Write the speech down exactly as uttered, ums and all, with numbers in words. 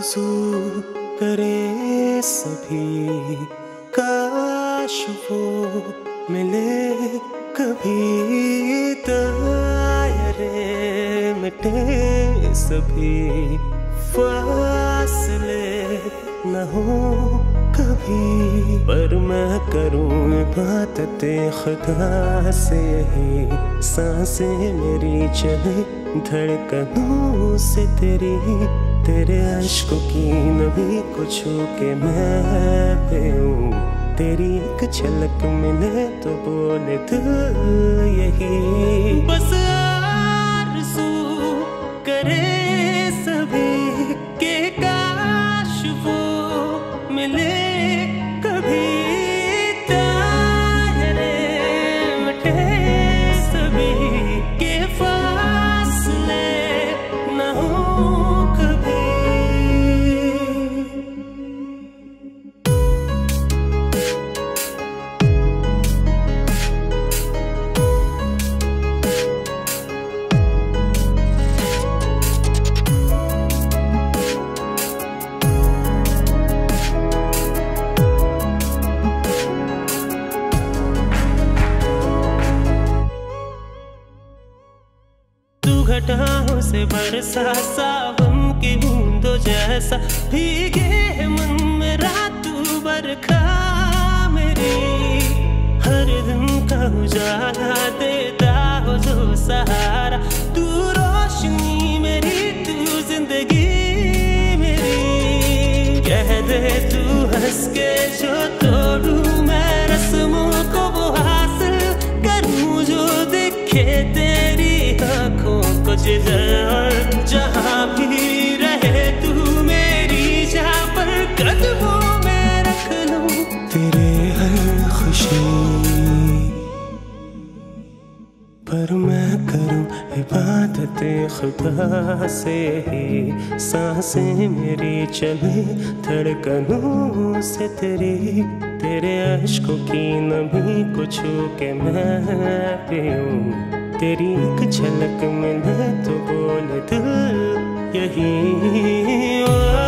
आरज़ू करे सभी, काश वो मिले कभी। दायरे मिटे सभी, फासले न हो कभी। पर मैं करूँ बात तेरे खुदा से, यही सांसें मेरी चले धड़कनों से तेरी। तेरे अश्कों की नमी को छू के मैं पीऊं, तेरी एक झलक मिले तो बोले दिल यही। बस आरज़ू करे सभी के काश वो मिले कभी। दायरे मिटे सभी के फासले न हो। घटाओं से बरसा सावन की बूंदों जैसा, भीगे है मन मेरा तू बरखा मेरी। हर दिन का उजाला देता हो जो सहारा, तू रोशनी मेरी, तू जिंदगी मेरी। कह दे तू हंस के जो तोड़ूं मैं रस्मों को, वो हासिल करूं जो दिखे तेरी आँखों को। जिधर जहाँ भी रहे तू मेरी जहाँ पर कदमों में रख लूं तेरे हर खुशी। पर मैं करूं इबादते खुदा से, ही सांसें मेरी चले धड़कनों से तेरी। तेरे अश्कों की नमी को छू के मैं पीऊं, तेरी एक झलक मिले तो बोल दिल यही।